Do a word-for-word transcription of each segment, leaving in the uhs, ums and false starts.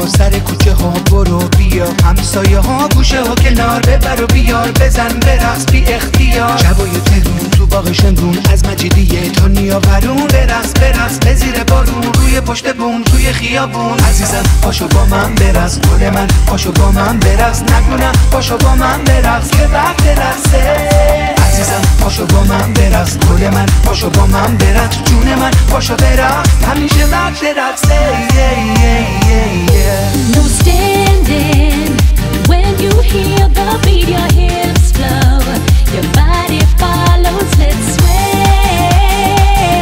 و سر کوچه ها برو بیا، همسایه ها گوشه ها کنار ببر و بیار، بزن برقص بی اختیار. شبای تهرون تو باغ شمرون، از مجیدیه تا نیاورون، برقص برقص به زیر بارون، روی پشت بوم توی خیابون. عزیزم پاشو با من برقص، گل من پاشو با من برقص، نگونم پاشو با من برقص که وقت رقصه. عزیزم پاشو با من برقص، گل من پاشو با من برقص، جون من پاشو برقص، همیشه وقت رقصه. yeah, yeah, yeah, yeah. No standing when you hear the beat, your hips flow, your body follows, let's sway,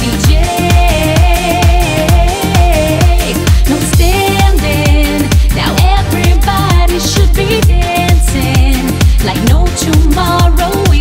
D J. No standing, now everybody should be dancing like no tomorrow. We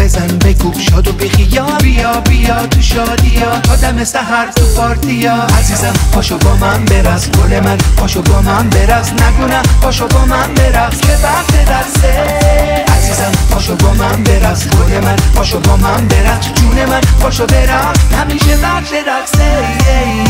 بزن بگو شاد و بخیا، بیا بیا تو شادیا تا دم سحر تو پارتیا. عزیزم پاشو با من برقص، گل من پاشو با من برقص، نگونه پاشو با من برقص که وقت رقصه. عزیزم پاشو با من برقص، گل من پاشو با من برقص، جون من پاشو برقص، همیشه وقت رقصه.